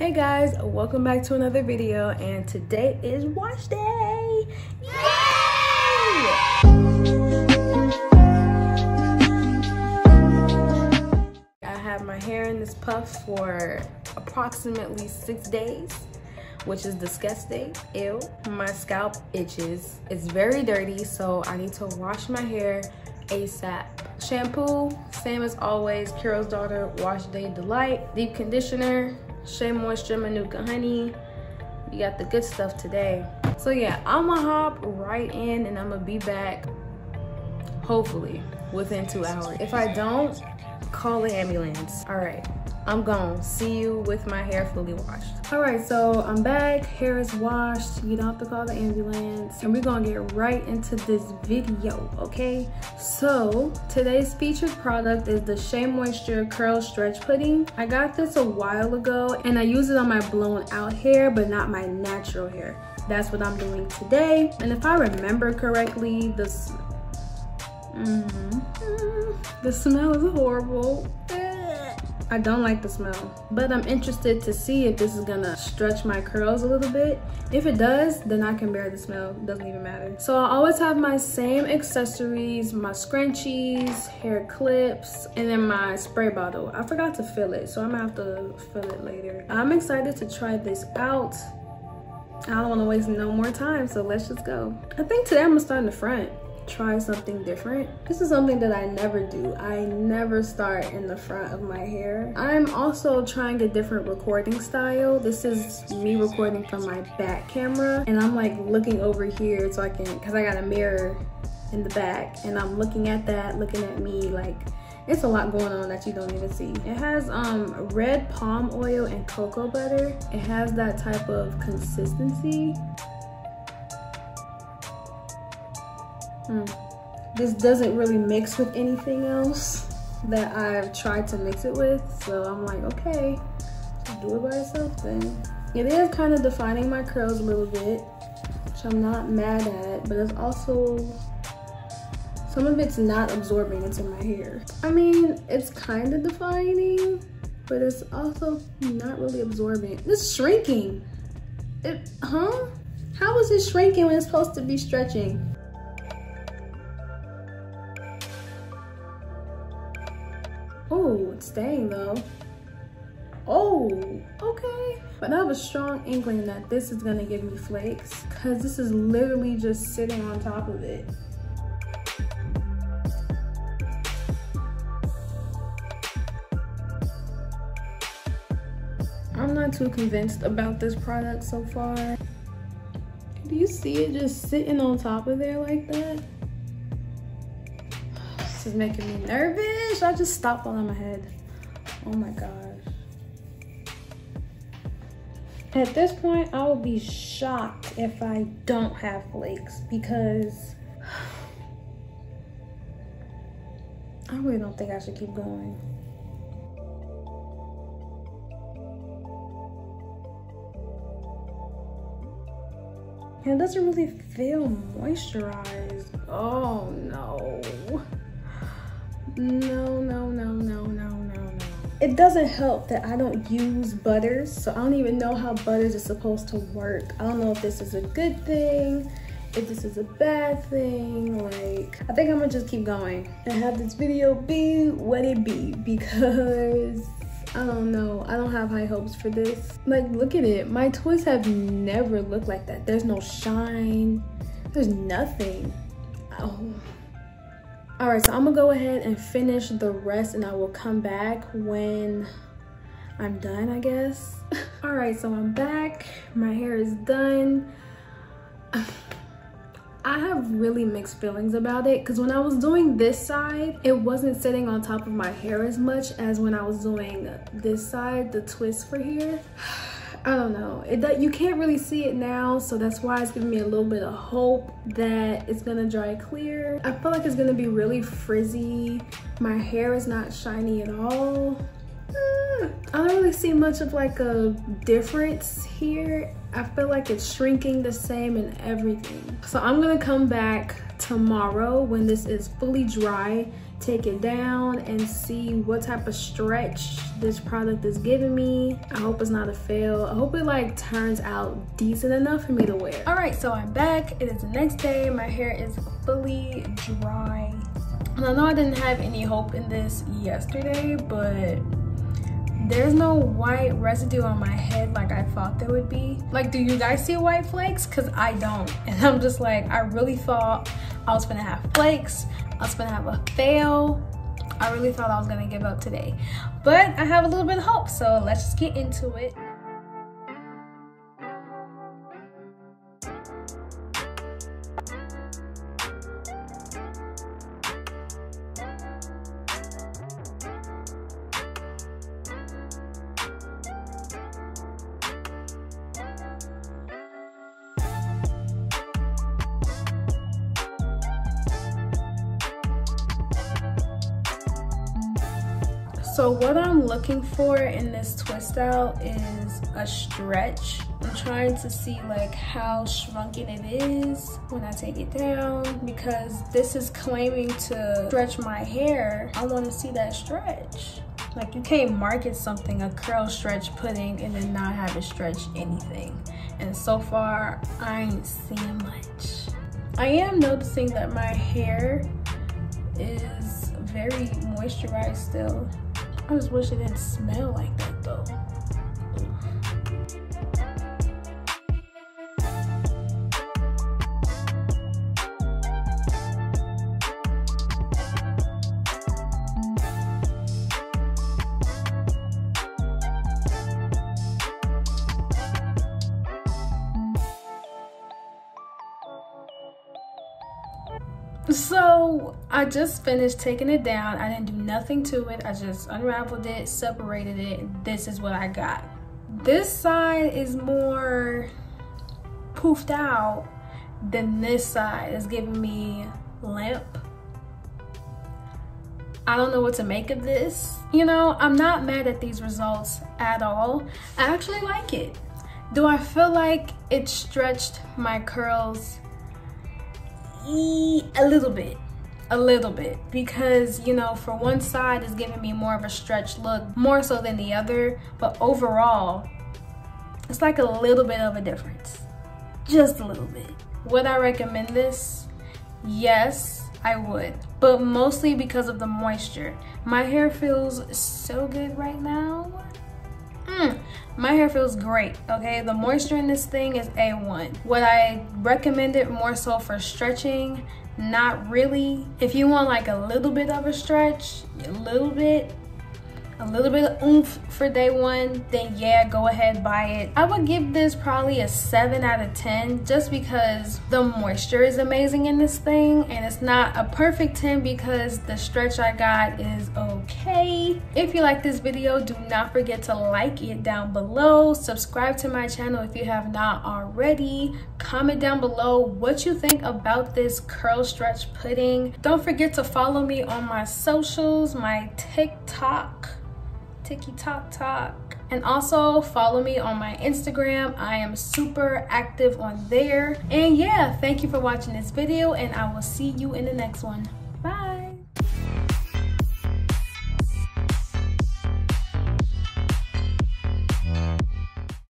Hey guys, welcome back to another video, and today is wash day! Yay! I have my hair in this puff for approximately 6 days, which is disgusting. Ew. My scalp itches. It's very dirty, so I need to wash my hair ASAP. Shampoo, same as always, Carol's Daughter Wash Day Delight. Deep conditioner, Shea Moisture Manuka Honey. You got the good stuff today. So yeah, I'ma hop right in and I'ma be back, hopefully, within 2 hours. If I don't, call the ambulance. All right, I'm gone. See you with my hair fully washed. All right, so I'm back, hair is washed. You don't have to call the ambulance. And we're gonna get right into this video, okay? So today's featured product is the Shea Moisture Curl Stretch Pudding. I got this a while ago and I use it on my blown out hair, but not my natural hair. That's what I'm doing today. And if I remember correctly, this, the smell is horrible. I don't like the smell, but I'm interested to see if this is gonna stretch my curls a little bit. If it does, then I can bear the smell, doesn't even matter. So I always have my same accessories, my scrunchies, hair clips, and then my spray bottle. I forgot to fill it, so I'm gonna have to fill it later. I'm excited to try this out. I don't wanna waste no more time, so let's just go. I think today I'm gonna start in the front. Try something different. This is something that I never do. I never start in the front of my hair. I'm also trying a different recording style. This is me recording from my back camera, and I'm like looking over here so I can, because I got a mirror in the back, and I'm looking at that, looking at me. Like, it's a lot going on that you don't even see. It has red palm oil and cocoa butter. It has that type of consistency. This doesn't really mix with anything else that I've tried to mix it with, so I'm like, okay, just do it by itself then. It is kind of defining my curls a little bit, which I'm not mad at, but it's also, some of it's not absorbing into my hair. I mean, it's kind of defining, but it's also not really absorbing. It's shrinking. How is it shrinking when it's supposed to be stretching? Oh, it's staying though. Oh, okay. But I have a strong inkling that this is gonna give me flakes, because this is literally just sitting on top of it. I'm not too convinced about this product so far. Do you see it just sitting on top of there like that? This is making me nervous. I just stopped all in my head. Oh my gosh. At this point, I would be shocked if I don't have flakes, because I really don't think I should keep going. And it doesn't really feel moisturized. Oh no. No, no, no, no, no, no, no. It doesn't help that I don't use butters, so I don't even know how butters are supposed to work. I don't know if this is a good thing, if this is a bad thing. Like, I think I'm gonna just keep going and have this video be what it be, because I don't know. I don't have high hopes for this. Like, look at it. My toys have never looked like that. There's no shine. There's nothing. Oh. All right, so I'm gonna go ahead and finish the rest, and I will come back when I'm done, I guess. All right, so I'm back. My hair is done. I have really mixed feelings about it, because when I was doing this side, it wasn't sitting on top of my hair as much as when I was doing this side, the twist for here. I don't know, you can't really see it now, so that's why it's giving me a little bit of hope that it's gonna dry clear. I feel like it's gonna be really frizzy. My hair is not shiny at all. I don't really see much of like a difference here. I feel like it's shrinking the same and everything. So I'm gonna come back tomorrow when this is fully dry take it down and see what type of stretch this product is giving me. I hope it's not a fail. I hope it like turns out decent enough for me to wear. All right, so I'm back. It is the next day. My hair is fully dry. And I know I didn't have any hope in this yesterday, but there's no white residue on my head like I thought there would be. Like, do you guys see white flakes? Because I don't. And I'm just like, I really thought I was gonna have flakes. I was gonna have a fail. I really thought I was gonna give up today. But I have a little bit of hope, so let's just get into it. So what I'm looking for in this twist out is a stretch. I'm trying to see like how shrunken it is when I take it down, because this is claiming to stretch my hair. I want to see that stretch. Like, you can't market something a curl stretch pudding and then not have it stretch anything. And so far, I ain't seeing much. I am noticing that my hair is very moisturized still. I just wish it didn't smell like that though. So I just finished taking it down. I didn't do nothing to it. I just unraveled it, separated it. This is what I got. This side is more poofed out than this side. It's giving me limp. I don't know what to make of this. You know, I'm not mad at these results at all. I actually like it. Do I feel like it stretched my curls? A little bit, because, you know, for one side is giving me more of a stretch look, more so than the other, but overall it's like a little bit of a difference, just a little bit. Would I recommend this? Yes, I would, but mostly because of the moisture. My hair feels so good right now. My hair feels great, okay? The moisture in this thing is A1. Would I recommend it more so for stretching? Not really. If you want like a little bit of a stretch, a little bit of oomph for day one, then yeah, go ahead, buy it. I would give this probably a 7 out of 10, just because the moisture is amazing in this thing, and it's not a perfect 10 because the stretch I got is okay. If you like this video, do not forget to like it down below. Subscribe to my channel if you have not already. Comment down below what you think about this curl stretch pudding. Don't forget to follow me on my socials, my TikTok, and also follow me on my Instagram. I am super active on there. And yeah, thank you for watching this video, and I will see you in the next one. Bye.